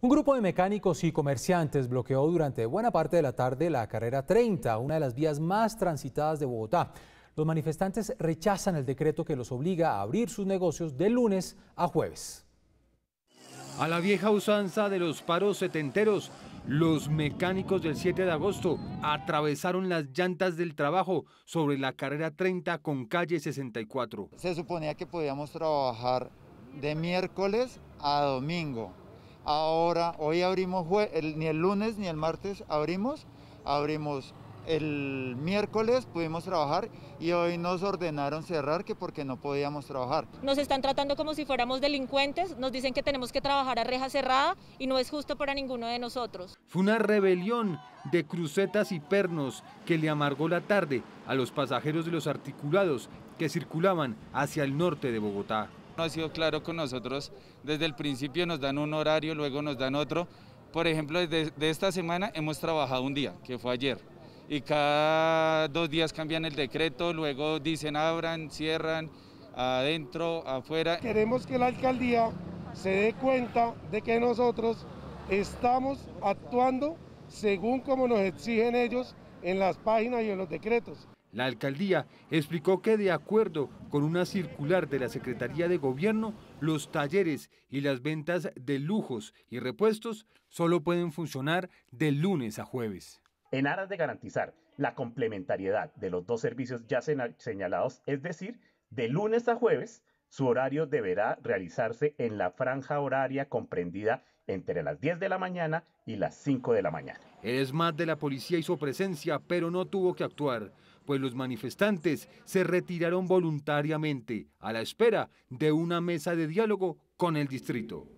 Un grupo de mecánicos y comerciantes bloqueó durante buena parte de la tarde la carrera 30, una de las vías más transitadas de Bogotá. Los manifestantes rechazan el decreto que los obliga a abrir sus negocios de lunes a jueves. A la vieja usanza de los paros setenteros, los mecánicos del 7 de agosto atravesaron las llantas del trabajo sobre la carrera 30 con calle 64. Se suponía que podíamos trabajar de miércoles a domingo. Ahora, hoy abrimos, ni el lunes ni el martes abrimos el miércoles, pudimos trabajar y hoy nos ordenaron cerrar que porque no podíamos trabajar. Nos están tratando como si fuéramos delincuentes, nos dicen que tenemos que trabajar a reja cerrada y no es justo para ninguno de nosotros. Fue una rebelión de crucetas y pernos que le amargó la tarde a los pasajeros de los articulados que circulaban hacia el norte de Bogotá. No ha sido claro con nosotros, desde el principio nos dan un horario, luego nos dan otro. Por ejemplo, desde esta semana hemos trabajado un día, que fue ayer, y cada dos días cambian el decreto, luego dicen abran, cierran, adentro, afuera. Queremos que la alcaldía se dé cuenta de que nosotros estamos actuando según como nos exigen ellos en las páginas y en los decretos. La alcaldía explicó que de acuerdo con una circular de la Secretaría de Gobierno, los talleres y las ventas de lujos y repuestos solo pueden funcionar de lunes a jueves. En aras de garantizar la complementariedad de los dos servicios ya señalados, es decir, de lunes a jueves, su horario deberá realizarse en la franja horaria comprendida entre las 10 de la mañana y las 5 de la mañana. El ESMAD de la policía hizo presencia, pero no tuvo que actuar, pues los manifestantes se retiraron voluntariamente a la espera de una mesa de diálogo con el distrito.